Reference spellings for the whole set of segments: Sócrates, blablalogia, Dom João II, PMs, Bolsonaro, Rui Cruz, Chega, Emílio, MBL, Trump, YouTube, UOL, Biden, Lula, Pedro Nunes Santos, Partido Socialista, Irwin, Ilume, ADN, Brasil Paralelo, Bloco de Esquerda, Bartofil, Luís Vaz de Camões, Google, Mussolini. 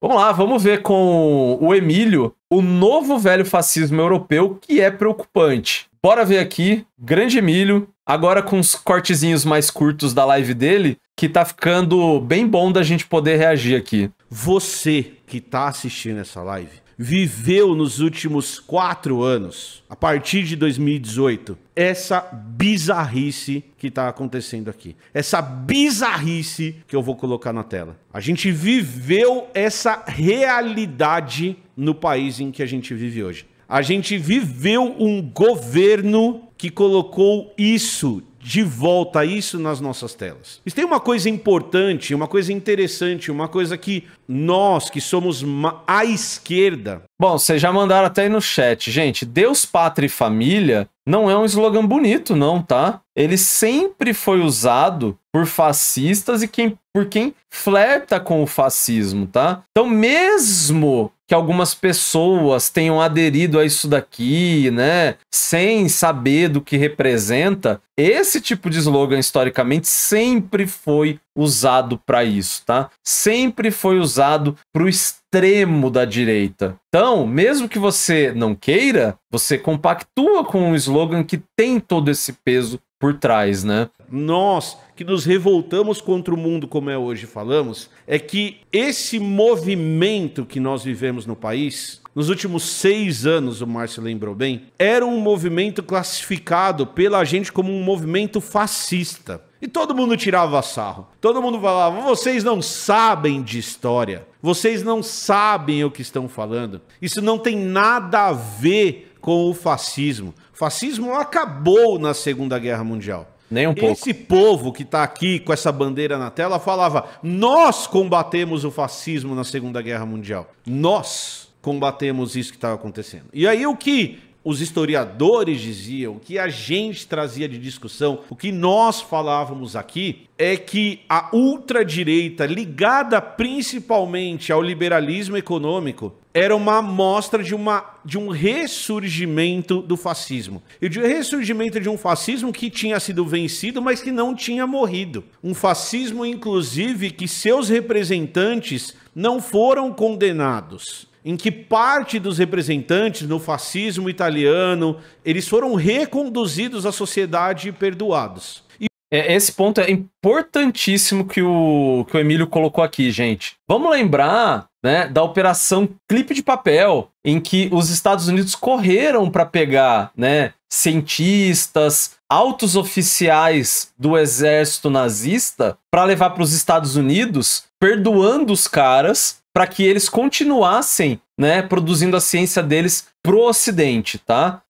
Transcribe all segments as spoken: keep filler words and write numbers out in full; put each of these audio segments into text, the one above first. Vamos lá, vamos ver com o Emílio o novo velho fascismo europeu que é preocupante. Bora ver aqui, grande Emílio, agora com os cortezinhos mais curtos da live dele, que tá ficando bem bom da gente poder reagir aqui. Você que tá assistindo essa live viveu nos últimos quatro anos, a partir de dois mil e dezoito, essa bizarrice que tá acontecendo aqui. Essa bizarrice que eu vou colocar na tela. A gente viveu essa realidade no país em que a gente vive hoje. A gente viveu um governo que colocou isso de volta, isso nas nossas telas. Isso tem uma coisa importante, uma coisa interessante, uma coisa que nós, que somos à esquerda... Bom, vocês já mandaram até aí no chat. Gente, Deus, Pátria e Família não é um slogan bonito, não, tá? Ele sempre foi usado por fascistas e quem, por quem flerta com o fascismo, tá? Então, mesmo que algumas pessoas tenham aderido a isso daqui, né? Sem saber do que representa, esse tipo de slogan, historicamente, sempre foi usado para isso, tá? Sempre foi usado para o extremo da direita. Então, mesmo que você não queira, você compactua com um slogan que tem todo esse peso por trás, né? Nós que nos revoltamos contra o mundo como é hoje, falamos, é que esse movimento que nós vivemos no país, nos últimos seis anos, o Márcio lembrou bem, era um movimento classificado pela gente como um movimento fascista. E todo mundo tirava sarro. Todo mundo falava, vocês não sabem de história. Vocês não sabem o que estão falando. Isso não tem nada a ver com o fascismo. O fascismo acabou na Segunda Guerra Mundial. Nem um pouco. Esse povo que está aqui com essa bandeira na tela falava, nós combatemos o fascismo na Segunda Guerra Mundial. Nós combatemos isso que estava acontecendo. E aí o que... os historiadores diziam, o que a gente trazia de discussão, o que nós falávamos aqui, é que a ultradireita, ligada principalmente ao liberalismo econômico, era uma amostra de, uma, de um ressurgimento do fascismo. E de um ressurgimento de um fascismo que tinha sido vencido, mas que não tinha morrido. Um fascismo, inclusive, que seus representantes não foram condenados. Em que parte dos representantes no fascismo italiano, eles foram reconduzidos à sociedade e perdoados. E... é, esse ponto é importantíssimo que o, que o Emílio colocou aqui, gente. Vamos lembrar, né, da Operação Clipe de Papel, em que os Estados Unidos correram para pegar, né, cientistas, altos oficiais do exército nazista para levar para os Estados Unidos, perdoando os caras, para que eles continuassem, né, produzindo a ciência deles pro Ocidente, tá?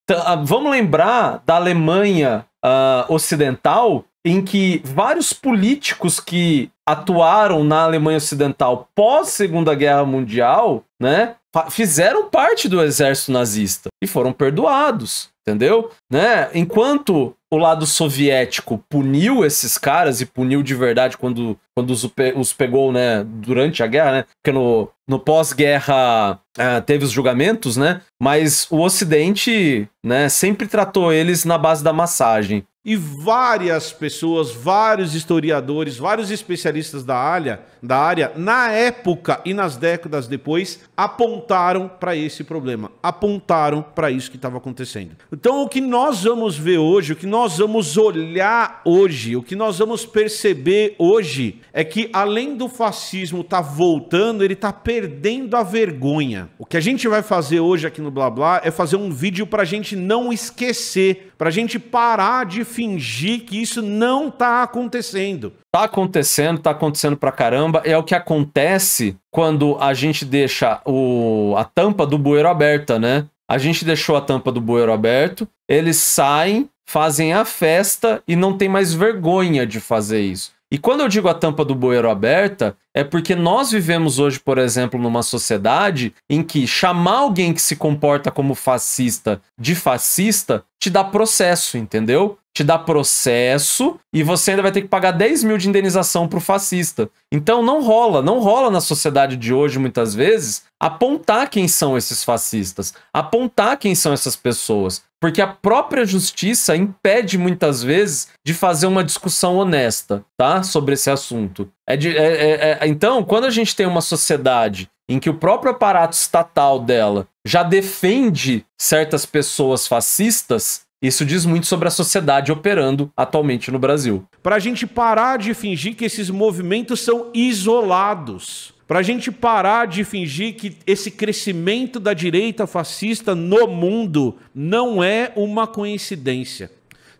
Vamos lembrar da Alemanha uh, Ocidental, em que vários políticos que atuaram na Alemanha Ocidental pós-Segunda Guerra Mundial, né, fizeram parte do exército nazista e foram perdoados, entendeu? Né? Enquanto o lado soviético puniu esses caras e puniu de verdade quando, quando os, os pegou, né, durante a guerra, né? Porque no, no pós-guerra uh, teve os julgamentos, né? Mas o Ocidente, né, sempre tratou eles na base da massagem. E várias pessoas, vários historiadores, vários especialistas da área, da área, na época e nas décadas depois, apontaram para esse problema, apontaram para isso que estava acontecendo. Então, o que nós vamos ver hoje, o que nós vamos olhar hoje, o que nós vamos perceber hoje, é que além do fascismo tá voltando, ele tá perdendo a vergonha. O que a gente vai fazer hoje aqui no Blá Blá é fazer um vídeo para a gente não esquecer, para a gente parar de fingir que isso não tá acontecendo. Tá acontecendo, tá acontecendo pra caramba. É o que acontece quando a gente deixa o, a tampa do bueiro aberta, né? A gente deixou a tampa do bueiro aberto, eles saem, fazem a festa e não tem mais vergonha de fazer isso. E quando eu digo a tampa do bueiro aberta, é porque nós vivemos hoje, por exemplo, numa sociedade em que chamar alguém que se comporta como fascista de fascista te dá processo, entendeu? te dá processo e você ainda vai ter que pagar dez mil de indenização pro fascista. Então não rola, não rola na sociedade de hoje, muitas vezes, apontar quem são esses fascistas, apontar quem são essas pessoas, porque a própria justiça impede, muitas vezes, de fazer uma discussão honesta, tá? Sobre esse assunto. É de, é, é, é, então, quando a gente tem uma sociedade em que o próprio aparato estatal dela já defende certas pessoas fascistas, isso diz muito sobre a sociedade operando atualmente no Brasil. Para a gente parar de fingir que esses movimentos são isolados, para a gente parar de fingir que esse crescimento da direita fascista no mundo não é uma coincidência.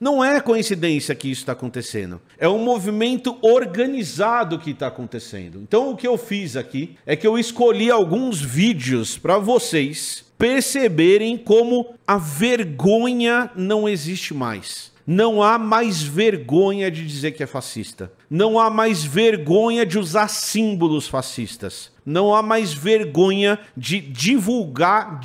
Não é coincidência que isso está acontecendo. É um movimento organizado que está acontecendo. Então o que eu fiz aqui é que eu escolhi alguns vídeos para vocês perceberem como a vergonha não existe mais. Não há mais vergonha de dizer que é fascista. Não há mais vergonha de usar símbolos fascistas. Não há mais vergonha de divulgar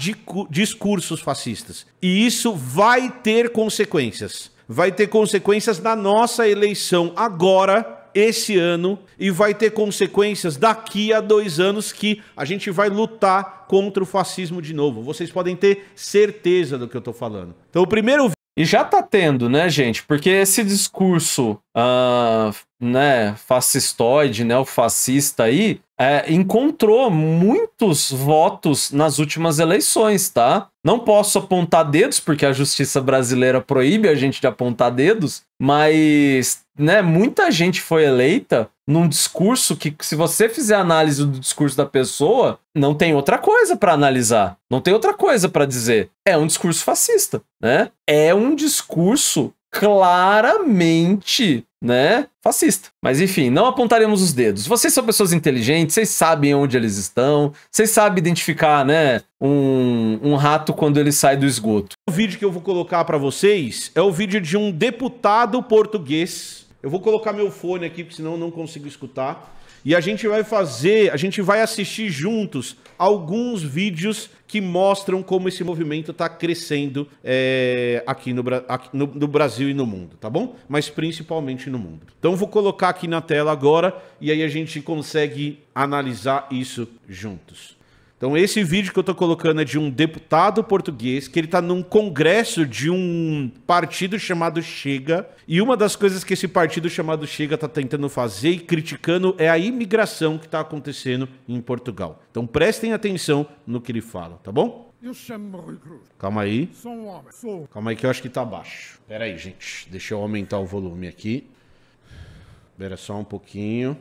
discursos fascistas. E isso vai ter consequências. Vai ter consequências na nossa eleição agora, esse ano, e vai ter consequências daqui a dois anos, que a gente vai lutar contra o fascismo de novo. Vocês podem ter certeza do que eu tô falando. Então o primeiro... E já tá tendo, né, gente? Porque esse discurso uh, né, fascistoide, né, o fascista aí, é, encontrou muitos votos nas últimas eleições, tá? Não posso apontar dedos, porque a justiça brasileira proíbe a gente de apontar dedos, mas... né, muita gente foi eleita num discurso que, se você fizer análise do discurso da pessoa, não tem outra coisa para analisar, não tem outra coisa para dizer. É um discurso fascista, né? É um discurso claramente, né, fascista. Mas enfim, não apontaremos os dedos. Vocês são pessoas inteligentes, vocês sabem onde eles estão, vocês sabem identificar, né, um, um rato quando ele sai do esgoto. O vídeo que eu vou colocar para vocês é o vídeo de um deputado português. Eu vou colocar meu fone aqui, porque senão eu não consigo escutar. E a gente vai fazer, a gente vai assistir juntos alguns vídeos que mostram como esse movimento está crescendo é, aqui, no, aqui no, no Brasil e no mundo, tá bom? Mas principalmente no mundo. Então eu vou colocar aqui na tela agora e aí a gente consegue analisar isso juntos. Então esse vídeo que eu estou colocando é de um deputado português, que ele está num congresso de um partido chamado Chega, e uma das coisas que esse partido chamado Chega está tentando fazer e criticando é a imigração que está acontecendo em Portugal. Então prestem atenção no que ele fala, tá bom? Eu chamo Rui Cruz. Calma aí. Sou um homem. Sou. Calma aí que eu acho que tá baixo. Pera aí, gente. Deixa eu aumentar o volume aqui. Espera só um pouquinho.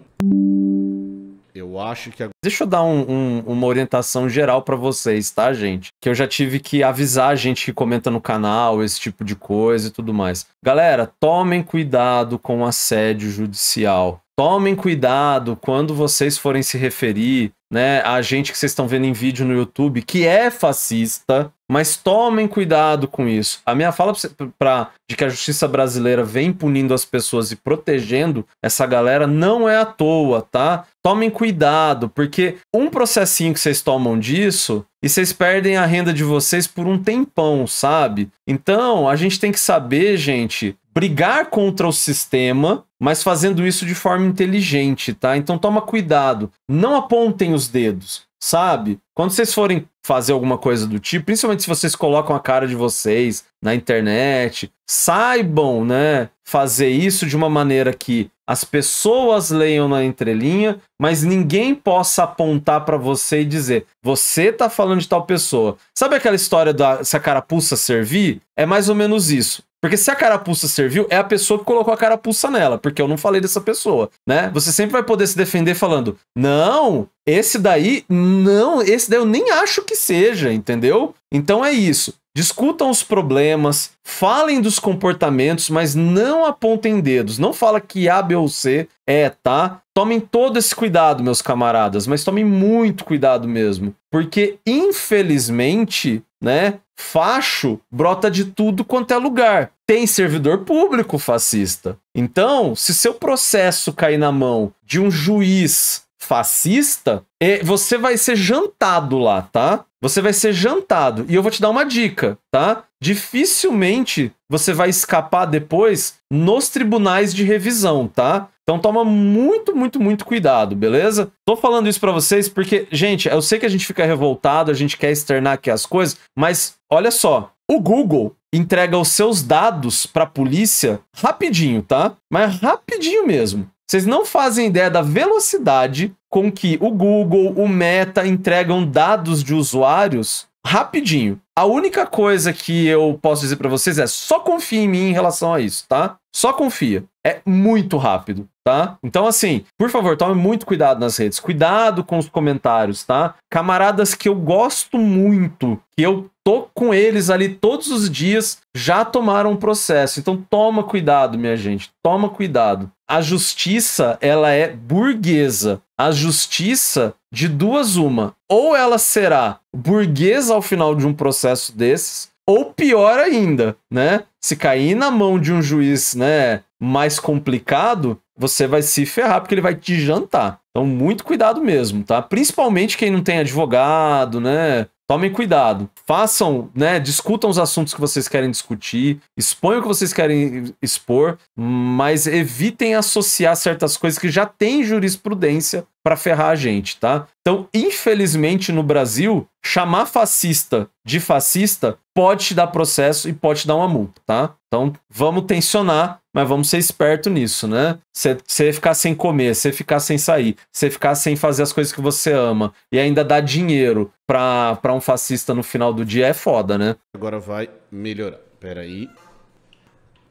Eu acho que... Deixa eu dar um, um, uma orientação geral pra vocês, tá, gente? Que eu já tive que avisar a gente que comenta no canal, esse tipo de coisa e tudo mais. Galera, tomem cuidado com assédio judicial. Tomem cuidado quando vocês forem se referir, né, a gente que vocês estão vendo em vídeo no YouTube, que é fascista, mas tomem cuidado com isso. A minha fala pra, pra, de que a justiça brasileira vem punindo as pessoas e protegendo essa galera não é à toa, tá? Tomem cuidado, porque um processinho que vocês tomam disso... e vocês perdem a renda de vocês por um tempão, sabe? Então, a gente tem que saber, gente, brigar contra o sistema, mas fazendo isso de forma inteligente, tá? Então toma cuidado, não apontem os dedos, sabe? Quando vocês forem fazer alguma coisa do tipo, principalmente se vocês colocam a cara de vocês na internet, saibam, né, fazer isso de uma maneira que as pessoas leiam na entrelinha, mas ninguém possa apontar pra você e dizer, você tá falando de tal pessoa. Sabe aquela história da se a carapuça servir? É mais ou menos isso. Porque se a carapuça serviu, é a pessoa que colocou a carapuça nela, porque eu não falei dessa pessoa, né? Você sempre vai poder se defender falando, não, esse daí, não, esse daí eu nem acho que seja, entendeu? Então é isso. Discutam os problemas, falem dos comportamentos, mas não apontem dedos. Não fala que A, B ou C é, tá? Tomem todo esse cuidado, meus camaradas, mas tomem muito cuidado mesmo. Porque, infelizmente, né, facho brota de tudo quanto é lugar. Tem servidor público fascista. Então, se seu processo cair na mão de um juiz fascista, você vai ser jantado lá, tá? Você vai ser jantado. E eu vou te dar uma dica, tá? Dificilmente você vai escapar depois nos tribunais de revisão, tá? Então toma muito, muito, muito cuidado, beleza? Tô falando isso pra vocês porque, gente, eu sei que a gente fica revoltado, a gente quer externar aqui as coisas, mas olha só, o Google entrega os seus dados pra polícia rapidinho, tá? Mas rapidinho mesmo. Vocês não fazem ideia da velocidade com que o Google, o Meta entregam dados de usuários rapidinho. A única coisa que eu posso dizer para vocês é só confia em mim em relação a isso, tá? Só confia. É muito rápido, tá? Então, assim, por favor, tome muito cuidado nas redes. Cuidado com os comentários, tá? Camaradas que eu gosto muito, que eu tô com eles ali todos os dias, já tomaram processo. Então, toma cuidado, minha gente. Toma cuidado. A justiça, ela é burguesa. A justiça, de duas uma. Ou ela será burguesa ao final de um processo desses, ou pior ainda, né? Se cair na mão de um juiz, né, mais complicado, você vai se ferrar porque ele vai te jantar. Então, muito cuidado mesmo, tá? Principalmente quem não tem advogado, né? Tomem cuidado. Façam, né? Discutam os assuntos que vocês querem discutir. Exponham o que vocês querem expor. Mas evitem associar certas coisas que já tem jurisprudência para ferrar a gente, tá? Então, infelizmente, no Brasil, chamar fascista de fascista pode te dar processo e pode te dar uma multa, tá? Então, vamos tensionar, mas vamos ser esperto nisso, né? Você ficar sem comer, você ficar sem sair, você ficar sem fazer as coisas que você ama e ainda dar dinheiro pra, pra um fascista no final do dia é foda, né? Agora vai melhorar. Pera aí.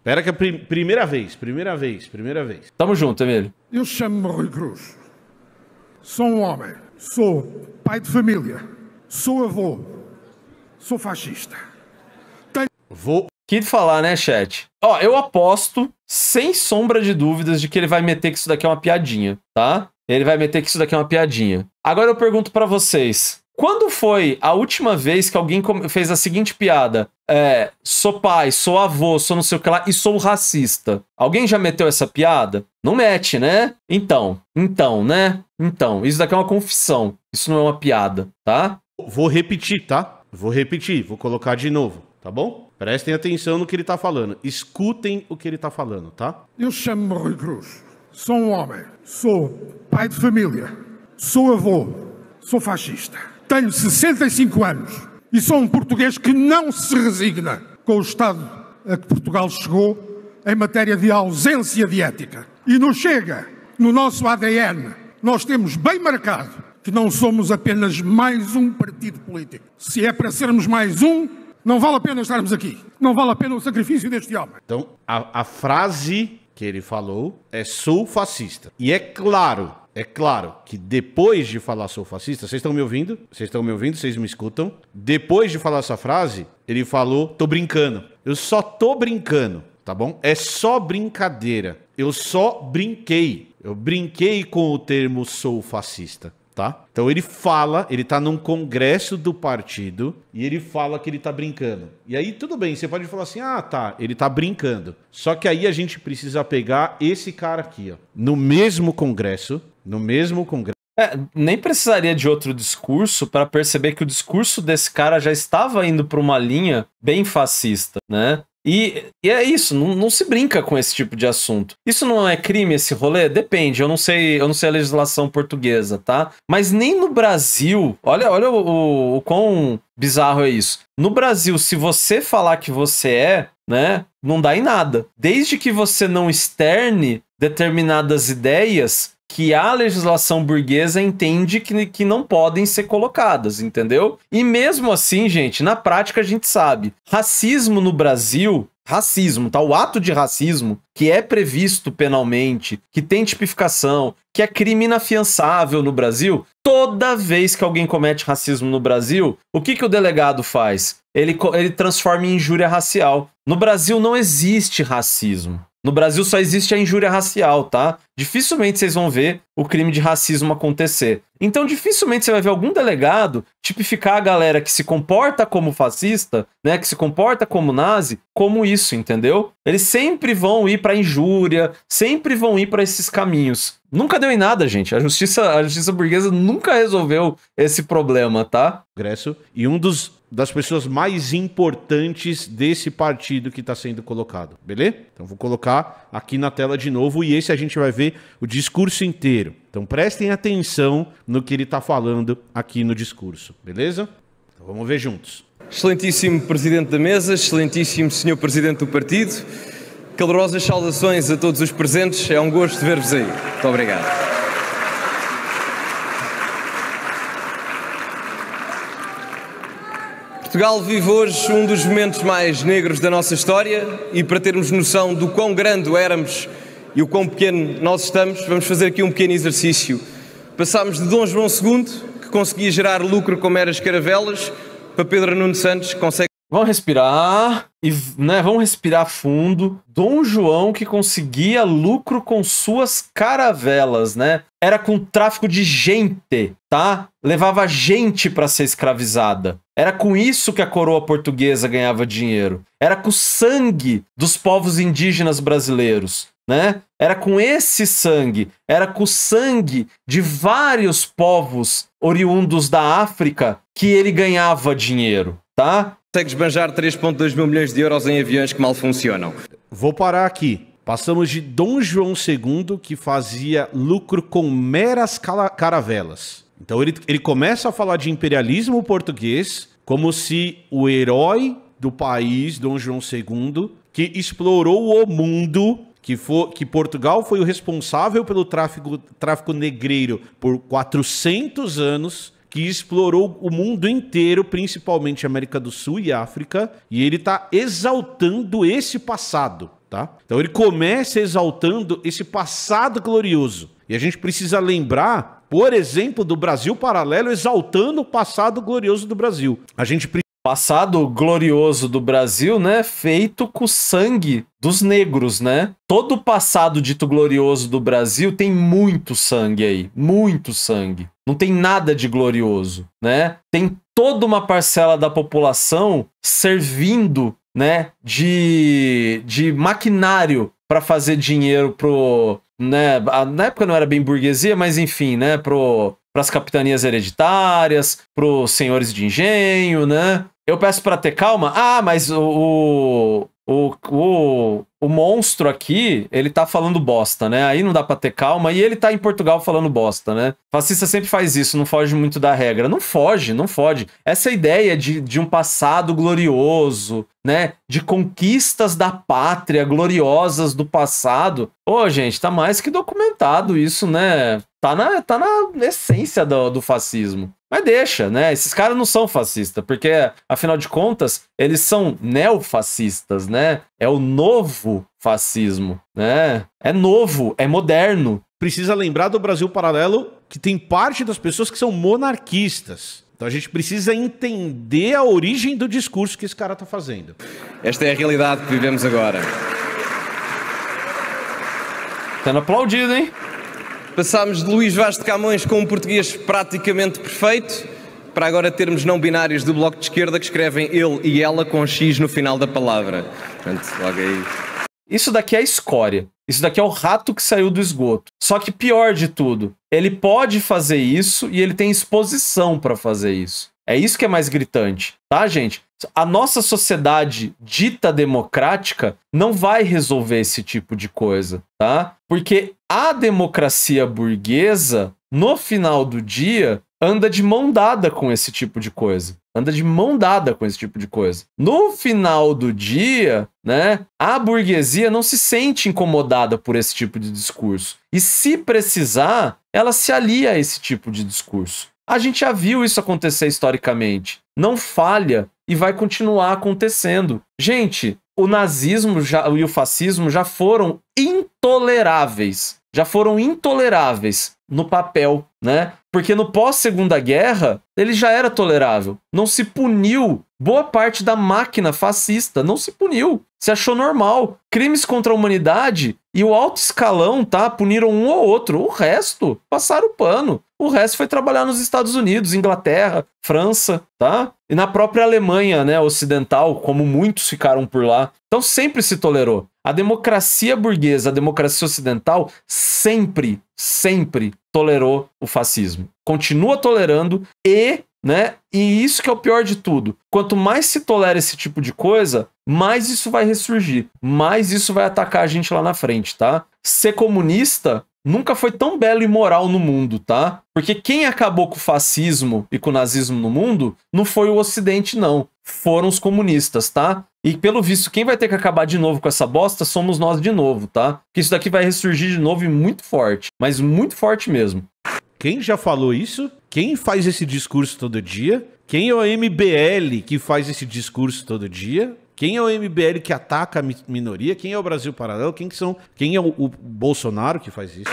Pera que é a prim- primeira vez, primeira vez, primeira vez. Tamo junto, Emílio. Eu chamo-me Rui Cruz. Sou um homem. Sou pai de família. Sou avô. Sou fascista. Tenho... Vou... Que de falar, né, chat? Ó, eu aposto, sem sombra de dúvidas, de que ele vai meter que isso daqui é uma piadinha, tá? Ele vai meter que isso daqui é uma piadinha. Agora eu pergunto pra vocês. Quando foi a última vez que alguém fez a seguinte piada? É, sou pai, sou avô, sou não sei o que lá e sou racista. Alguém já meteu essa piada? Não mete, né? Então, então, né? Então, isso daqui é uma confissão. Isso não é uma piada, tá? Vou repetir, tá? Vou repetir, vou colocar de novo, tá bom? Prestem atenção no que ele tá falando. Escutem o que ele tá falando, tá? Eu chamo-me Rui Cruz. Sou um homem. Sou pai de família. Sou avô. Sou fascista. Tenho sessenta e cinco anos. E sou um português que não se resigna com o estado a que Portugal chegou em matéria de ausência de ética. E no Chega, no nosso A D N, nós temos bem marcado que não somos apenas mais um partido político. Se é para sermos mais um... Não vale a pena estarmos aqui. Não vale a pena o sacrifício deste homem. Então, a, a frase que ele falou é sou fascista. E é claro, é claro que depois de falar sou fascista, vocês estão me ouvindo? Vocês estão me ouvindo? Vocês me escutam? Depois de falar essa frase, ele falou tô brincando. Eu só tô brincando, tá bom? É só brincadeira. Eu só brinquei. Eu brinquei com o termo sou fascista. Tá? Então ele fala, ele tá num congresso do partido e ele fala que ele tá brincando. E aí tudo bem, você pode falar assim, ah tá, ele tá brincando. Só que aí a gente precisa pegar esse cara aqui, ó. No mesmo congresso, no mesmo congresso. É, nem precisaria de outro discurso para perceber que o discurso desse cara já estava indo para uma linha bem fascista, né? E, e é isso, não, não se brinca com esse tipo de assunto. Isso não é crime, esse rolê? Depende, eu não sei, eu não sei a legislação portuguesa, tá? Mas nem no Brasil, olha, olha o, o, o quão bizarro é isso. No Brasil, se você falar que você é, né, não dá em nada. Desde que você não externe determinadas ideias que a legislação burguesa entende que, que não podem ser colocadas, entendeu? E mesmo assim, gente, na prática a gente sabe, racismo no Brasil, racismo, tá? O ato de racismo, que é previsto penalmente, que tem tipificação, que é crime inafiançável no Brasil, toda vez que alguém comete racismo no Brasil, o que, que o delegado faz? Ele, ele transforma em injúria racial. No Brasil não existe racismo. No Brasil só existe a injúria racial, tá? Dificilmente vocês vão ver o crime de racismo acontecer. Então dificilmente você vai ver algum delegado tipificar a galera que se comporta como fascista, né, que se comporta como nazi, como isso, entendeu? Eles sempre vão ir pra injúria, sempre vão ir pra esses caminhos. Nunca deu em nada, gente. A justiça, a justiça burguesa nunca resolveu esse problema, tá? Congresso, e um dos... das pessoas mais importantes desse partido que está sendo colocado, beleza? Então vou colocar aqui na tela de novo e esse a gente vai ver o discurso inteiro. Então prestem atenção no que ele está falando aqui no discurso, beleza? Então vamos ver juntos. Excelentíssimo Presidente da Mesa, excelentíssimo Senhor Presidente do Partido, calorosas saudações a todos os presentes, é um gosto ver-vos aí. Muito obrigado. Portugal vive hoje um dos momentos mais negros da nossa história e para termos noção do quão grande éramos e o quão pequeno nós estamos, vamos fazer aqui um pequeno exercício. Passámos de Dom João segundo, que conseguia gerar lucro com meras caravelas, para Pedro Nunes Santos, que consegue... Vamos respirar, e, né, vamos respirar fundo. Dom João que conseguia lucro com suas caravelas, né? Era com tráfico de gente, tá? Levava gente para ser escravizada. Era com isso que a coroa portuguesa ganhava dinheiro. Era com o sangue dos povos indígenas brasileiros, né? Era com esse sangue, era com o sangue de vários povos oriundos da África que ele ganhava dinheiro, tá? Consegue esbanjar três vírgula dois mil milhões de euros em aviões que mal funcionam. Vou parar aqui. Passamos de Dom João segundo, que fazia lucro com meras caravelas. Então ele, ele começa a falar de imperialismo português como se o herói do país, Dom João segundo, que explorou o mundo, que, for, que Portugal foi o responsável pelo tráfico, tráfico negreiro por quatrocentos anos... que explorou o mundo inteiro, principalmente América do Sul e África, e ele está exaltando esse passado, tá? Então ele começa exaltando esse passado glorioso. E a gente precisa lembrar, por exemplo, do Brasil Paralelo exaltando o passado glorioso do Brasil. A gente precisa... Passado glorioso do Brasil, né? Feito com o sangue dos negros, né? Todo o passado dito glorioso do Brasil tem muito sangue aí. Muito sangue. Não tem nada de glorioso, né? Tem toda uma parcela da população servindo, né? De, de maquinário para fazer dinheiro pro... Né? Na época não era bem burguesia, mas enfim, né? Pro... para as capitanias hereditárias, para os senhores de engenho, né? Eu peço para ter calma. Ah, mas o, o, o, o monstro aqui, ele tá falando bosta, né? Aí não dá para ter calma. E ele tá em Portugal falando bosta, né? O fascista sempre faz isso, não foge muito da regra. Não foge, não foge. Essa ideia de, de um passado glorioso, né? De conquistas da pátria, gloriosas do passado. Ô, gente, tá mais que documentado isso, né? Tá na, tá na essência do, do fascismo. Mas deixa, né? Esses caras não são fascistas, porque, afinal de contas, eles são neofascistas, né? É o novo fascismo, né? É novo, é moderno. Precisa lembrar do Brasil Paralelo que tem parte das pessoas que são monarquistas. Então a gente precisa entender a origem do discurso que esse cara tá fazendo. Esta é a realidade que vivemos agora. Sendo aplaudido, hein? Passámos de Luís Vaz de Camões com um português praticamente perfeito para agora termos não binários do Bloco de Esquerda que escrevem ele e ela com um X no final da palavra. Portanto, logo aí. Isso daqui é a escória. Isso daqui é o rato que saiu do esgoto. Só que pior de tudo, ele pode fazer isso e ele tem exposição para fazer isso. É isso que é mais gritante, tá, gente? A nossa sociedade dita democrática não vai resolver esse tipo de coisa, tá? Porque a democracia burguesa, no final do dia, anda de mão dada com esse tipo de coisa. Anda de mão dada com esse tipo de coisa. No final do dia, né, a burguesia não se sente incomodada por esse tipo de discurso. E se precisar, ela se alia a esse tipo de discurso. A gente já viu isso acontecer historicamente. Não falha e vai continuar acontecendo. Gente, o nazismo já, e o fascismo já foram intoleráveis. Já foram intoleráveis no papel, né? Porque no pós-Segunda Guerra, ele já era tolerável. Não se puniu boa parte da máquina fascista. Não se puniu. Se achou normal. Crimes contra a humanidade e o alto escalão, tá? Puniram um ou outro. O resto, passaram o pano. O resto foi trabalhar nos Estados Unidos, Inglaterra, França, tá? E na própria Alemanha, né, ocidental, como muitos ficaram por lá. Então sempre se tolerou. A democracia burguesa, a democracia ocidental, sempre, sempre tolerou o fascismo. Continua tolerando e, né, e isso que é o pior de tudo. Quanto mais se tolera esse tipo de coisa, mais isso vai ressurgir, mais isso vai atacar a gente lá na frente, tá? Ser comunista nunca foi tão belo e moral no mundo, tá? Porque quem acabou com o fascismo e com o nazismo no mundo não foi o Ocidente, não. Foram os comunistas, tá? E pelo visto, quem vai ter que acabar de novo com essa bosta somos nós de novo, tá? Porque isso daqui vai ressurgir de novo e muito forte. Mas muito forte mesmo. Quem já falou isso? Quem faz esse discurso todo dia? Quem é o M B L que faz esse discurso todo dia? Quem é o M B L que ataca a minoria? Quem é o Brasil Paralelo? Quem, que são... Quem é o, o Bolsonaro que faz isso?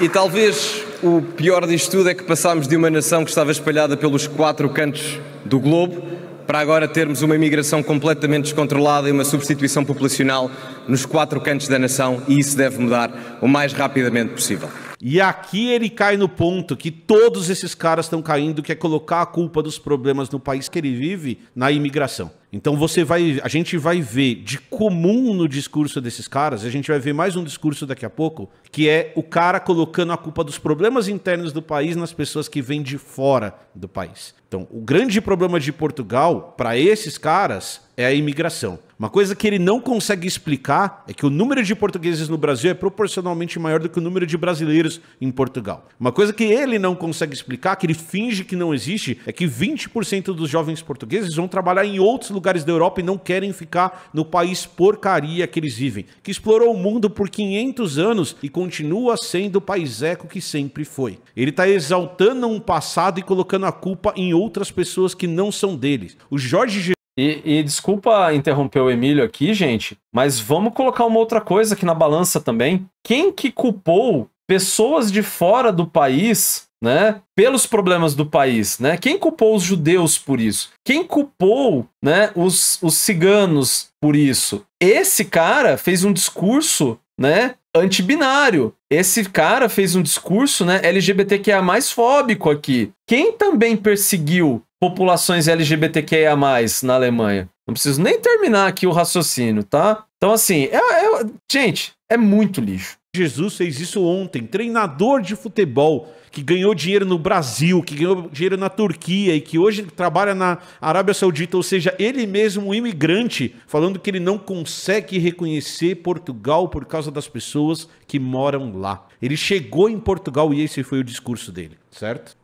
E talvez o pior disto tudo é que passámos de uma nação que estava espalhada pelos quatro cantos do globo para agora termos uma imigração completamente descontrolada e uma substituição populacional nos quatro cantos da nação, e isso deve mudar o mais rapidamente possível. E aqui ele cai no ponto que todos esses caras estão caindo, que é colocar a culpa dos problemas no país que ele vive na imigração. Então você vai, a gente vai ver de comum no discurso desses caras, a gente vai ver mais um discurso daqui a pouco, que é o cara colocando a culpa dos problemas internos do país nas pessoas que vêm de fora do país. Então o grande problema de Portugal, para esses caras, é a imigração. Uma coisa que ele não consegue explicar é que o número de portugueses no Brasil é proporcionalmente maior do que o número de brasileiros em Portugal. Uma coisa que ele não consegue explicar, que ele finge que não existe, é que vinte por cento dos jovens portugueses vão trabalhar em outros lugares da Europa e não querem ficar no país porcaria que eles vivem, que explorou o mundo por quinhentos anos e continua sendo o país eco que sempre foi. Ele está exaltando um passado e colocando a culpa em outras pessoas que não são deles. O Jorge E, e desculpa interromper o Emílio aqui, gente, mas vamos colocar uma outra coisa aqui na balança também. Quem que culpou pessoas de fora do país, né, pelos problemas do país, né? Quem culpou os judeus por isso? Quem culpou, né, os, os ciganos por isso? Esse cara fez um discurso, né, antibinário. Esse cara fez um discurso, né, L G B T Q I A mais, fóbico aqui. Quem também perseguiu populações L G B T Q I A mais, na Alemanha? Não preciso nem terminar aqui o raciocínio, tá? Então, assim, é, é, gente, é muito lixo. Jesus fez isso ontem. Treinador de futebol que ganhou dinheiro no Brasil, que ganhou dinheiro na Turquia e que hoje trabalha na Arábia Saudita, ou seja, ele mesmo um imigrante, falando que ele não consegue reconhecer Portugal por causa das pessoas que moram lá. Ele chegou em Portugal e esse foi o discurso dele, certo?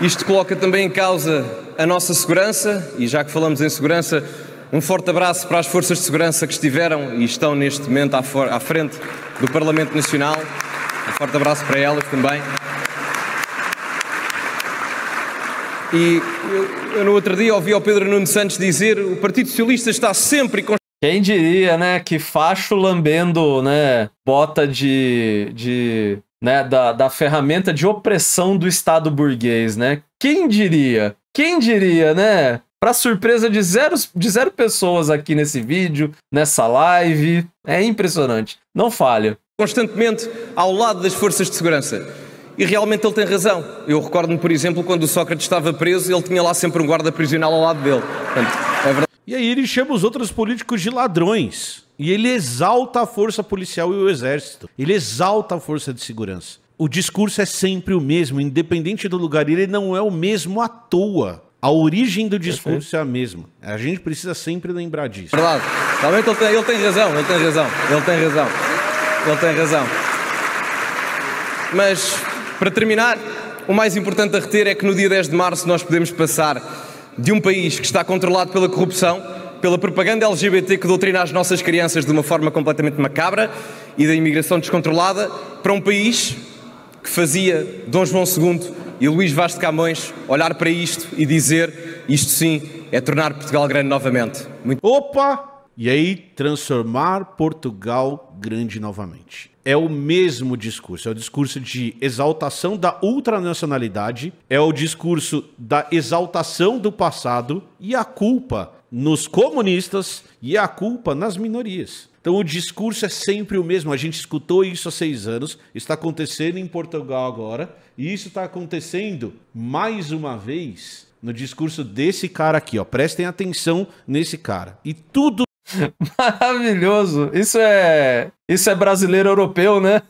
Isto coloca também em causa a nossa segurança, e já que falamos em segurança, um forte abraço para as forças de segurança que estiveram e estão neste momento à, à frente do Parlamento Nacional. Um forte abraço para elas também. E eu, eu no outro dia ouvi ao Pedro Nunes Santos dizer: o Partido Socialista está sempre... Quem diria, né, que facho lambendo, né, bota de... de... Né, da, da ferramenta de opressão do Estado burguês, né? Quem diria? Quem diria, né? Para surpresa de zero, de zero pessoas aqui nesse vídeo, nessa live, é impressionante. Não falha. Constantemente ao lado das forças de segurança. E realmente ele tem razão. Eu recordo-me, por exemplo, quando o Sócrates estava preso, ele tinha lá sempre um guarda prisional ao lado dele. Portanto, é verdade. E aí ele chama os outros políticos de ladrões. E ele exalta a força policial e o exército. Ele exalta a força de segurança. O discurso é sempre o mesmo, independente do lugar. Ele não é o mesmo à toa. A origem do discurso é a mesma. A gente precisa sempre lembrar disso. Verdade. Realmente ele tem, ele tem razão, ele tem razão, ele tem razão. Ele tem razão. Mas, para terminar, o mais importante a reter é que no dia dez de março nós podemos passar de um país que está controlado pela corrupção, pela propaganda L G B T que doutrina as nossas crianças de uma forma completamente macabra e da imigração descontrolada, para um país que fazia Dom João segundo e Luís Vaz de Camões olhar para isto e dizer: isto sim é tornar Portugal grande novamente. Muito... Opa! E aí, transformar Portugal grande novamente. É o mesmo discurso, é o discurso de exaltação da ultranacionalidade, é o discurso da exaltação do passado e a culpa nos comunistas e a culpa nas minorias. Então o discurso é sempre o mesmo, a gente escutou isso há seis anos, está acontecendo em Portugal agora, e isso está acontecendo mais uma vez no discurso desse cara aqui, ó. Prestem atenção nesse cara. E tudo... Maravilhoso! Isso é... Isso é brasileiro europeu, né?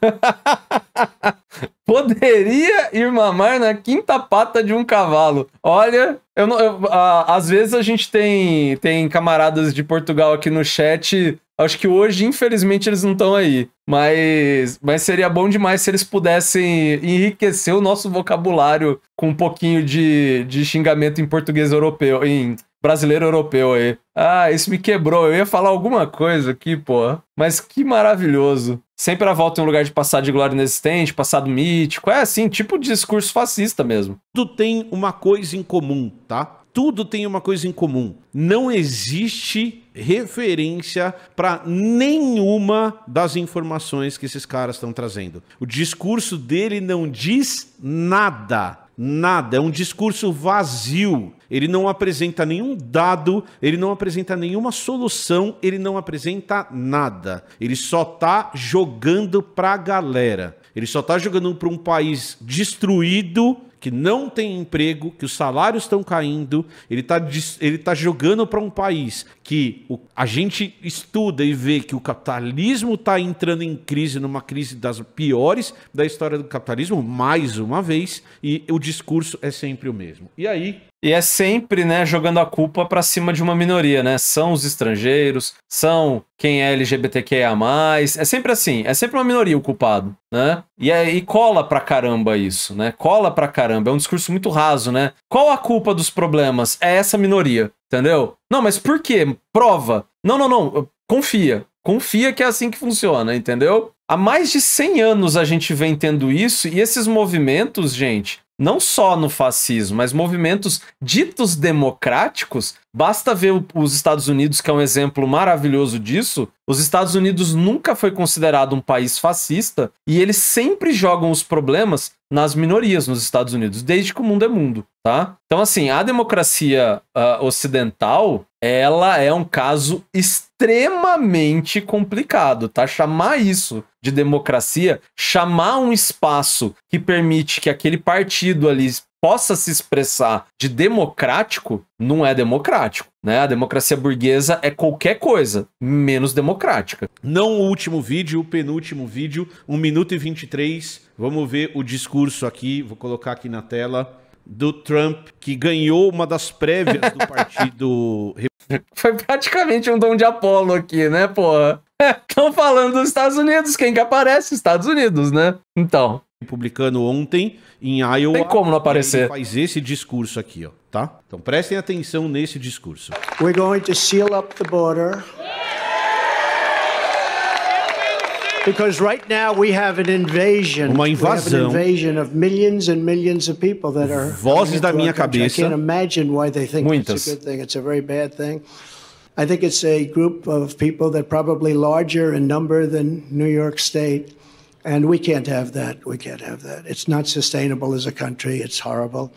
Poderia ir mamar na quinta pata de um cavalo. Olha, eu não, eu, a, às vezes a gente tem, tem camaradas de Portugal aqui no chat. Acho que hoje, infelizmente, eles não estão aí. Mas, mas seria bom demais se eles pudessem enriquecer o nosso vocabulário com um pouquinho de, de xingamento em português europeu, em brasileiro europeu aí. Ah, isso me quebrou. Eu ia falar alguma coisa aqui, pô. Mas que maravilhoso. Sempre a volta em um lugar de passado de glória inexistente, passado mítico. É assim, tipo de discurso fascista mesmo. Tudo tem uma coisa em comum, tá? Tudo tem uma coisa em comum. Não existe referência para nenhuma das informações que esses caras estão trazendo. O discurso dele não diz nada. Nada, é um discurso vazio, ele não apresenta nenhum dado, ele não apresenta nenhuma solução, ele não apresenta nada, ele só tá jogando pra galera, ele só tá jogando pra um país destruído, que não tem emprego, que os salários estão caindo, ele tá, ele tá jogando para um país que o, a gente estuda e vê que o capitalismo tá entrando em crise, numa crise das piores da história do capitalismo, mais uma vez, e o discurso é sempre o mesmo. E aí... E é sempre, né, jogando a culpa pra cima de uma minoria, né? São os estrangeiros, são quem é L G B T Q I A mais. É sempre assim, é sempre uma minoria o culpado, né? E, é, e cola pra caramba isso, né? Cola pra caramba, é um discurso muito raso, né? Qual a culpa dos problemas? É essa minoria, entendeu? Não, mas por quê? Prova. Não, não, não, confia. Confia que é assim que funciona, entendeu? Há mais de cem anos a gente vem tendo isso, e esses movimentos, gente... Não só no fascismo, mas movimentos ditos democráticos. Basta ver os Estados Unidos, que é um exemplo maravilhoso disso. Os Estados Unidos nunca foi considerado um país fascista e eles sempre jogam os problemas nas minorias nos Estados Unidos, desde que o mundo é mundo, tá? Então, assim, a democracia uh, ocidental, ela é um caso extremamente complicado, tá? Chamar isso de democracia, chamar um espaço que permite que aquele partido ali possa se expressar de democrático, não é democrático, né? A democracia burguesa é qualquer coisa, menos democrática. Não o último vídeo, o penúltimo vídeo, um minuto e vinte e três. Vamos ver o discurso aqui, vou colocar aqui na tela, do Trump, que ganhou uma das prévias do partido... Foi praticamente um Dom de Apolo aqui, né, porra? Estão falando dos Estados Unidos, quem que aparece? Estados Unidos, né? Então... Republicano ontem em Iowa. Tem como não aparecer. Faz esse discurso aqui, ó, tá? Então prestem atenção nesse discurso. We're going to seal up the border. Because right now we have an invasion. Uma invasão. We have an invasion of millions and millions of people that are vozes da minha cabeça. I can't imagine why they think muitas. It's a good thing. It's a very bad thing. I think it's a group of people that probably larger in number than New York State. And we can't have that. We can't have that. It's not sustainable as a country. It's horrible.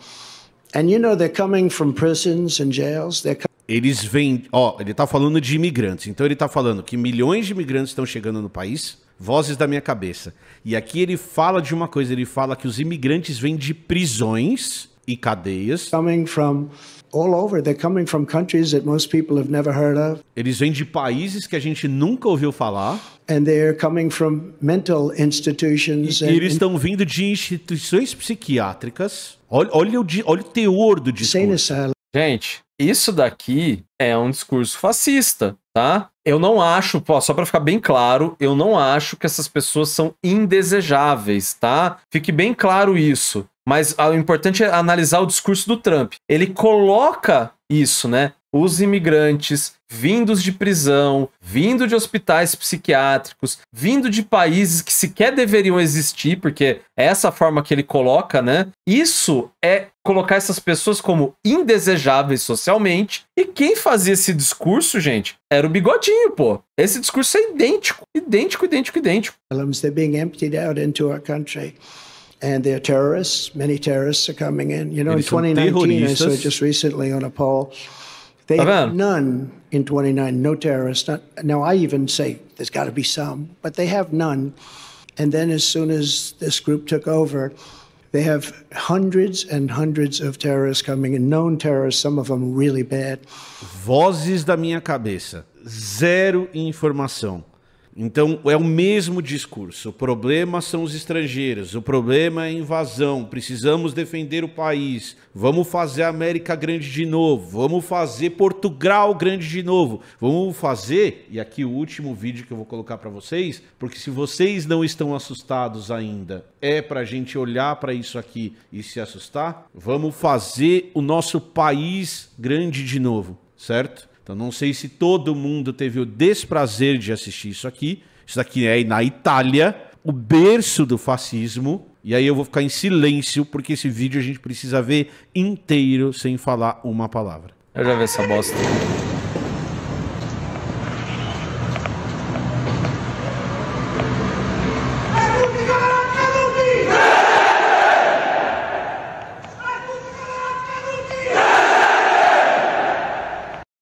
And you know they're coming from prisons and jails. They're Eles vêm, ó, ele tá falando de imigrantes. Então ele tá falando que milhões de imigrantes estão chegando no país. Vozes da minha cabeça. E aqui ele fala de uma coisa, ele fala que os imigrantes vêm de prisões e cadeias. Coming from all over, they're coming from countries that most people have never heard of. Eles vêm de países que a gente nunca ouviu falar. And they're coming from mental institutions. E eles estão vindo de instituições psiquiátricas. Olha, olha, o, olha o teor do discurso. Gente, isso daqui é um discurso fascista, tá? Eu não acho, pô, só para ficar bem claro, eu não acho que essas pessoas são indesejáveis, tá? Fique bem claro isso. Mas o importante é analisar o discurso do Trump. Ele coloca isso, né? Os imigrantes vindos de prisão, vindo de hospitais psiquiátricos, vindo de países que sequer deveriam existir, porque é essa forma que ele coloca, né? Isso é colocar essas pessoas como indesejáveis socialmente. E quem fazia esse discurso, gente, era o Bigodinho, pô. Esse discurso é idêntico, idêntico, idêntico, idêntico. They're being emptied out into our country. And they're terrorists. Many terrorists are coming in. You know, in twenty nineteen, I saw just recently on a poll They have none in twenty-nine, no terrorists. Not, now, I even say there's got to be some, but they have none. And then as soon as this group took over, they have hundreds and hundreds of terrorists coming in, known terrorists, some of them really bad. Vozes da minha cabeça. Zero informação. Então, é o mesmo discurso. O problema são os estrangeiros, o problema é a invasão, precisamos defender o país, vamos fazer a América grande de novo, vamos fazer Portugal grande de novo, vamos fazer, e aqui o último vídeo que eu vou colocar para vocês, porque se vocês não estão assustados ainda, é para a gente olhar para isso aqui e se assustar, vamos fazer o nosso país grande de novo, certo? Então não sei se todo mundo teve o desprazer de assistir isso aqui. Isso daqui é na Itália, o berço do fascismo. E aí eu vou ficar em silêncio, porque esse vídeo a gente precisa ver inteiro, sem falar uma palavra. Eu já vi essa bosta.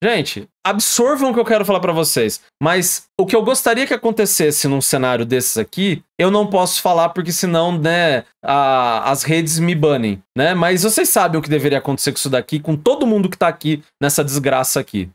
Gente, absorvam o que eu quero falar pra vocês, mas o que eu gostaria que acontecesse num cenário desses aqui, eu não posso falar porque senão, né, a, as redes me banem, né? Mas vocês sabem o que deveria acontecer com isso daqui, com todo mundo que tá aqui nessa desgraça aqui.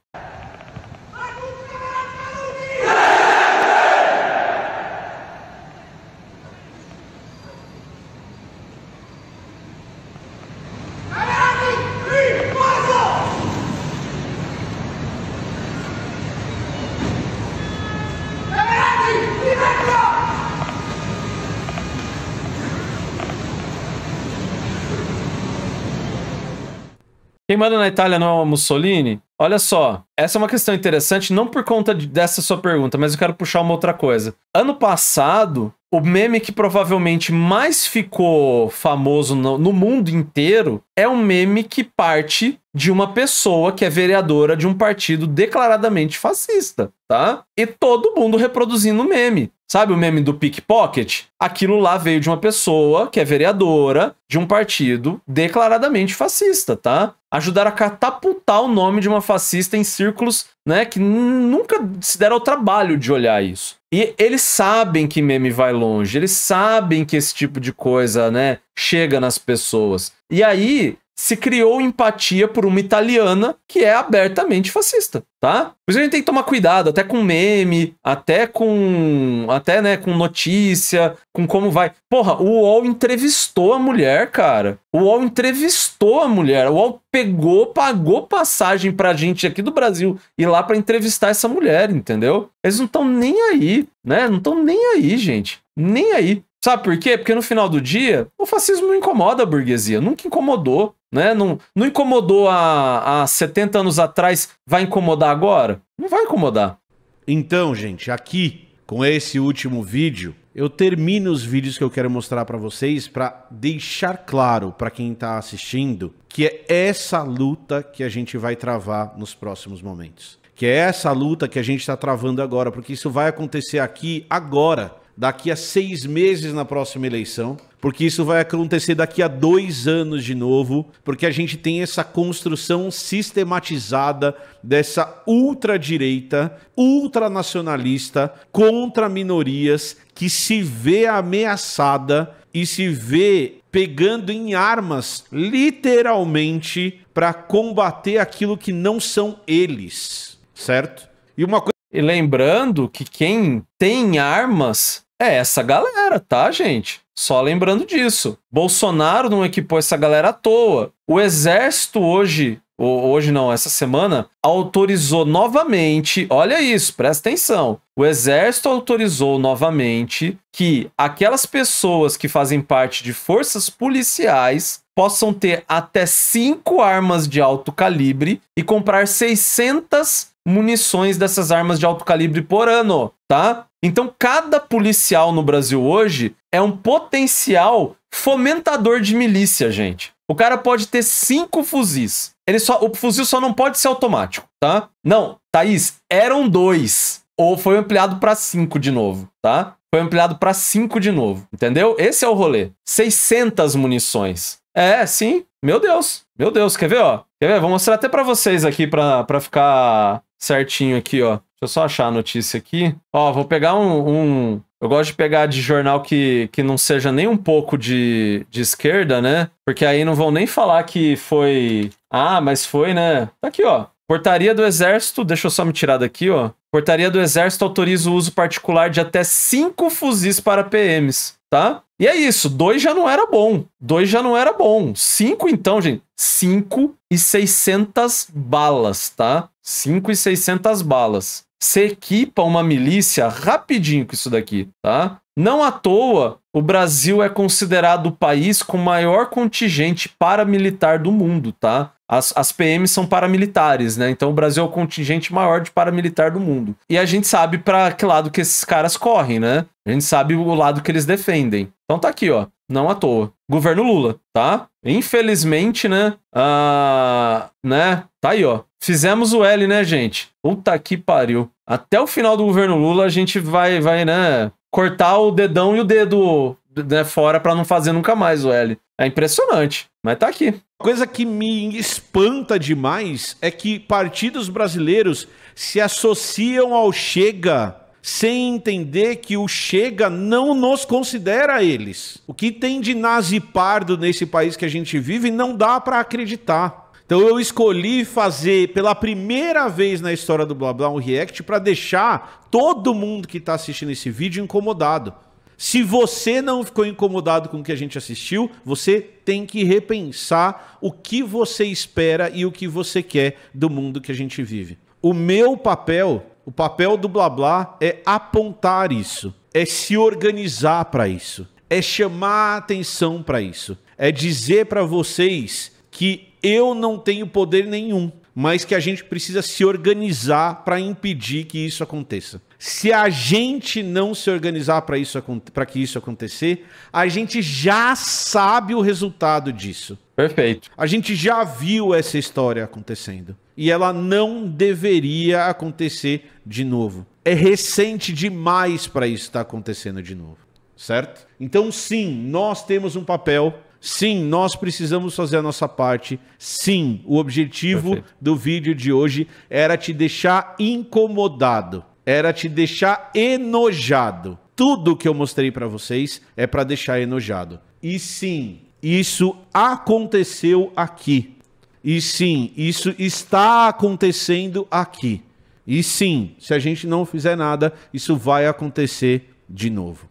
Quem manda na Itália não é o Mussolini? Olha só, essa é uma questão interessante, não por conta dessa sua pergunta, mas eu quero puxar uma outra coisa. Ano passado, o meme que provavelmente mais ficou famoso no, no mundo inteiro é um meme que parte de uma pessoa que é vereadora de um partido declaradamente fascista, tá? E todo mundo reproduzindo o meme. Sabe o meme do pickpocket? Aquilo lá veio de uma pessoa que é vereadora de um partido declaradamente fascista, tá? Ajudaram a catapultar o nome de uma fascista em círculos, né, que nunca se deram ao trabalho de olhar isso. E eles sabem que meme vai longe, eles sabem que esse tipo de coisa, né, chega nas pessoas. E aí se criou empatia por uma italiana que é abertamente fascista, tá? Por isso a gente tem que tomar cuidado, até com meme, até com, até, né, com notícia, com como vai. Porra, o U O L entrevistou a mulher, cara. O U O L entrevistou a mulher. O U O L pegou, pagou passagem pra gente aqui do Brasil ir lá pra entrevistar essa mulher, entendeu? Eles não estão nem aí, né? Não estão nem aí, gente. Nem aí. Sabe por quê? Porque no final do dia, o fascismo não incomoda a burguesia, nunca incomodou, né? Não, não incomodou há, há setenta anos atrás, vai incomodar agora? Não vai incomodar. Então, gente, aqui, com esse último vídeo, eu termino os vídeos que eu quero mostrar para vocês para deixar claro para quem tá assistindo que é essa luta que a gente vai travar nos próximos momentos. Que é essa luta que a gente tá travando agora, porque isso vai acontecer aqui agora. Daqui a seis meses na próxima eleição, porque isso vai acontecer daqui a dois anos de novo, porque a gente tem essa construção sistematizada dessa ultradireita, ultranacionalista, contra minorias, que se vê ameaçada e se vê pegando em armas, literalmente, para combater aquilo que não são eles, certo? E uma coisa... E lembrando que quem tem armas... é essa galera, tá, gente? Só lembrando disso. Bolsonaro não equipou essa galera à toa. O exército hoje, hoje não, essa semana, autorizou novamente, olha isso, presta atenção. O exército autorizou novamente que aquelas pessoas que fazem parte de forças policiais possam ter até cinco armas de alto calibre e comprar seiscentas munições dessas armas de alto calibre por ano, tá? Então, cada policial no Brasil hoje é um potencial fomentador de milícia, gente. O cara pode ter cinco fuzis. Ele só, o fuzil só não pode ser automático, tá? Não, Thaís, eram dois. Ou foi ampliado para cinco de novo, tá? Foi ampliado para cinco de novo, entendeu? Esse é o rolê. seiscentas munições. É, sim. Meu Deus, meu Deus, quer ver, ó? Quer ver? Vou mostrar até pra vocês aqui, pra, pra ficar certinho aqui, ó. Deixa eu só achar a notícia aqui. Ó, vou pegar um... um... Eu gosto de pegar de jornal que, que não seja nem um pouco de, de esquerda, né? Porque aí não vão nem falar que foi... Ah, mas foi, né? Tá aqui, ó. Portaria do Exército... Deixa eu só me tirar daqui, ó. Portaria do Exército autoriza o uso particular de até cinco fuzis para P Ms, tá? E é isso. Dois já não era bom. Dois já não era bom. Cinco, então, gente. Cinco e seiscentas balas, tá? Cinco e seiscentas balas. Você equipa uma milícia rapidinho com isso daqui, tá? Não à toa, o Brasil é considerado o país com maior contingente paramilitar do mundo, tá? As, as P Ms são paramilitares, né? Então o Brasil é o contingente maior de paramilitar do mundo. E a gente sabe pra que lado que esses caras correm, né? A gente sabe o lado que eles defendem. Então tá aqui, ó. Não à toa. Governo Lula, tá? Infelizmente, né? Ah, né? Tá aí, ó. Fizemos o L, né, gente? Puta que pariu. Até o final do governo Lula, a gente vai, vai, né? Cortar o dedão e o dedo, né, fora pra não fazer nunca mais o L. É impressionante, mas tá aqui. Uma coisa que me espanta demais é que partidos brasileiros se associam ao Chega sem entender que o Chega não nos considera eles. O que tem de nazi pardo nesse país que a gente vive não dá pra acreditar. Então eu escolhi fazer pela primeira vez na história do Blá Blá um react para deixar todo mundo que está assistindo esse vídeo incomodado. Se você não ficou incomodado com o que a gente assistiu, você tem que repensar o que você espera e o que você quer do mundo que a gente vive. O meu papel, o papel do Blá Blá é apontar isso, é se organizar para isso, é chamar a atenção para isso, é dizer para vocês que eu não tenho poder nenhum, mas que a gente precisa se organizar para impedir que isso aconteça. Se a gente não se organizar para isso, para que isso acontecer, a gente já sabe o resultado disso. Perfeito. A gente já viu essa história acontecendo. E ela não deveria acontecer de novo. É recente demais para isso estar acontecendo de novo. Certo? Então, sim, nós temos um papel... Sim, nós precisamos fazer a nossa parte. Sim, o objetivo Perfeito. do vídeo de hoje era te deixar incomodado, era te deixar enojado. Tudo que eu mostrei para vocês é para deixar enojado. E sim, isso aconteceu aqui. E sim, isso está acontecendo aqui. E sim, se a gente não fizer nada, isso vai acontecer de novo.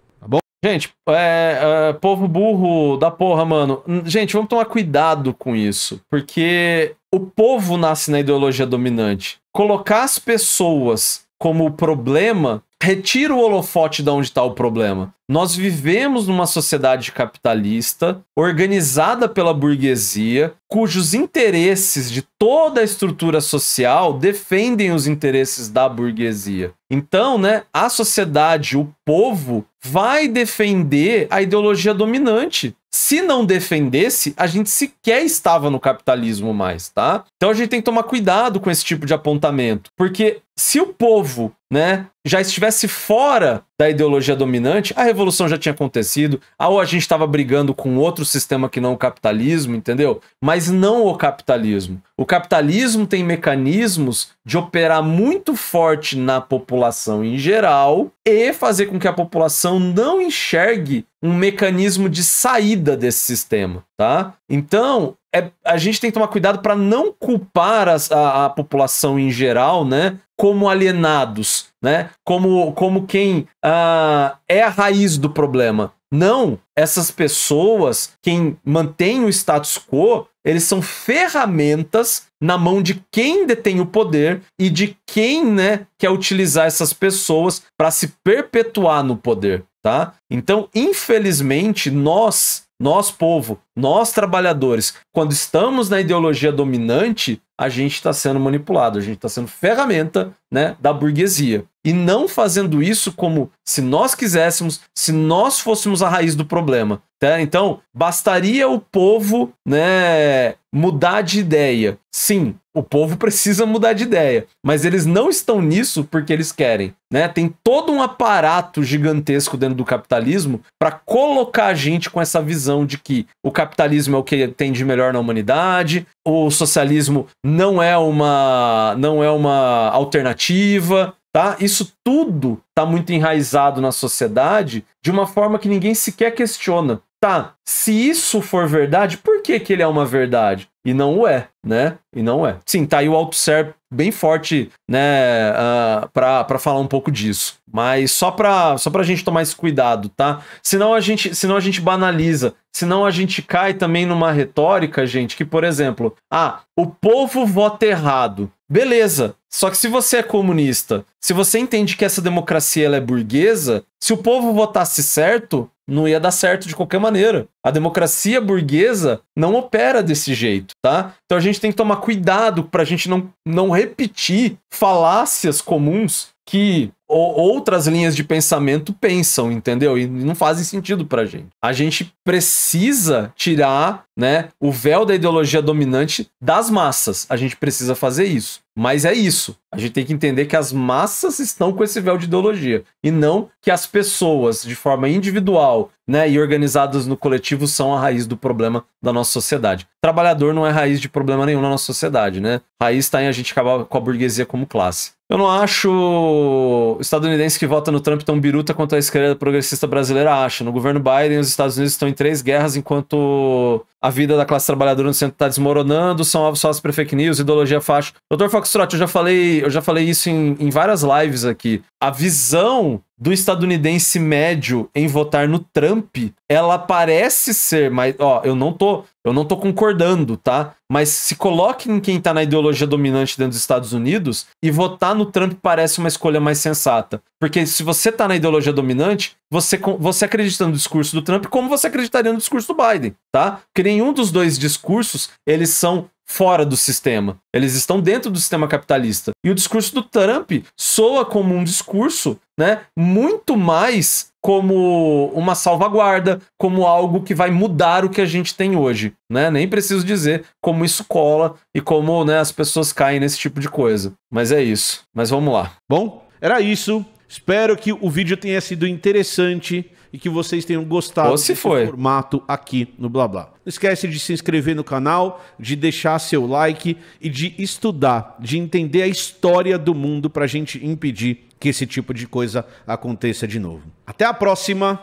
Gente, é, é, povo burro da porra, mano. Gente, vamos tomar cuidado com isso. Porque o povo nasce na ideologia dominante. Colocar as pessoas como o problema retira o holofote de onde está o problema. Nós vivemos numa sociedade capitalista organizada pela burguesia, cujos interesses de toda a estrutura social defendem os interesses da burguesia. Então, né, a sociedade, o povo, vai defender a ideologia dominante. Se não defendesse, a gente sequer estava no capitalismo mais, tá? Então a gente tem que tomar cuidado com esse tipo de apontamento, porque se o povo, né, já estivesse fora da ideologia dominante, a revolução já tinha acontecido, ou a gente estava brigando com outro sistema que não o capitalismo, entendeu? Mas não o capitalismo. O capitalismo tem mecanismos de operar muito forte na população em geral e fazer com que a população não enxergue um mecanismo de saída desse sistema, tá? Então, é, a gente tem que tomar cuidado para não culpar as, a, a população em geral, né, como alienados, né, como, como quem uh, é a raiz do problema. Não, essas pessoas, quem mantém o status quo, eles são ferramentas na mão de quem detém o poder e de quem, né, quer utilizar essas pessoas para se perpetuar no poder, tá? Então, infelizmente, nós, nós povo, nós trabalhadores, quando estamos na ideologia dominante, a gente está sendo manipulado, a gente está sendo ferramenta, né, da burguesia. E não fazendo isso como se nós quiséssemos, se nós fôssemos a raiz do problema, tá? Então, bastaria o povo, né, mudar de ideia. Sim, O povo precisa mudar de ideia, mas eles não estão nisso porque eles querem, né? Tem todo um aparato gigantesco dentro do capitalismo para colocar a gente com essa visão de que o capitalismo é o que tem de melhor na humanidade, o socialismo não é uma, não é uma alternativa, tá? Isso tudo está muito enraizado na sociedade de uma forma que ninguém sequer questiona. Tá, se isso for verdade, por que que ele é uma verdade? E não o é, né? E não é. Sim, tá aí o autosserve bem forte, né, uh, pra, pra falar um pouco disso. Mas só pra, só pra gente tomar esse cuidado, tá? Senão a gente, senão a gente banaliza. Senão a gente cai também numa retórica, gente, que, por exemplo, ah, o povo vota errado. Beleza, só que se você é comunista, se você entende que essa democracia ela é burguesa, se o povo votasse certo, não ia dar certo de qualquer maneira. A democracia burguesa não opera desse jeito, tá? Então a gente tem que tomar cuidado pra gente não, não repetir falácias comuns que outras linhas de pensamento pensam, entendeu? E não fazem sentido pra gente. A gente precisa tirar, né, o véu da ideologia dominante das massas. A gente precisa fazer isso. Mas é isso. A gente tem que entender que as massas estão com esse véu de ideologia e não que as pessoas, de forma individual, né, e organizadas no coletivo, são a raiz do problema da nossa sociedade. Trabalhador não é raiz de problema nenhum na nossa sociedade, né? Raiz está em a gente acabar com a burguesia como classe. Eu não acho estadunidense que vota no Trump tão biruta quanto a esquerda progressista brasileira acha. No governo Biden, os Estados Unidos estão em três guerras enquanto a vida da classe trabalhadora no centro está desmoronando, são alvos só para fake news, ideologia facho. doutor Foxtrot, eu já falei, eu já falei isso em, em várias lives aqui. A visão do estadunidense médio em votar no Trump, ela parece ser, mas ó, eu não tô, eu não tô concordando, tá? Mas se coloque em quem tá na ideologia dominante dentro dos Estados Unidos e votar no Trump parece uma escolha mais sensata. Porque se você tá na ideologia dominante, você, você acredita no discurso do Trump como você acreditaria no discurso do Biden, tá? Porque nenhum dos dois discursos, eles são fora do sistema. Eles estão dentro do sistema capitalista. E o discurso do Trump soa como um discurso, né, muito mais como uma salvaguarda, como algo que vai mudar o que a gente tem hoje, né? Nem preciso dizer como isso cola e como, né, as pessoas caem nesse tipo de coisa. Mas é isso. Mas vamos lá. Bom, era isso. Espero que o vídeo tenha sido interessante e que vocês tenham gostado desse formato aqui no Blá Blá. Não esquece de se inscrever no canal, de deixar seu like e de estudar, de entender a história do mundo para a gente impedir que esse tipo de coisa aconteça de novo. Até a próxima.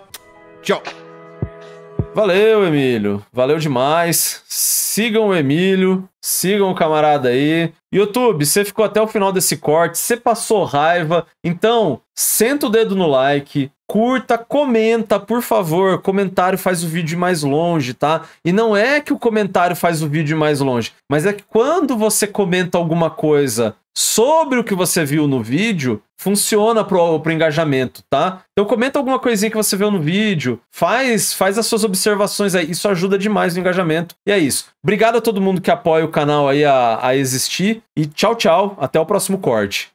Tchau. Valeu, Emílio. Valeu demais. Sigam o Emílio. Sigam o camarada aí. YouTube, você ficou até o final desse corte. Você passou raiva. Então, senta o dedo no like. Curta, comenta, por favor. Comentário faz o vídeo mais longe, tá? E não é que o comentário faz o vídeo mais longe, mas é que quando você comenta alguma coisa sobre o que você viu no vídeo, funciona pro, pro engajamento, tá? Então comenta alguma coisinha que você viu no vídeo, faz, faz as suas observações aí, isso ajuda demais no engajamento. E é isso. Obrigado a todo mundo que apoia o canal aí a, a existir e tchau, tchau, até o próximo corte.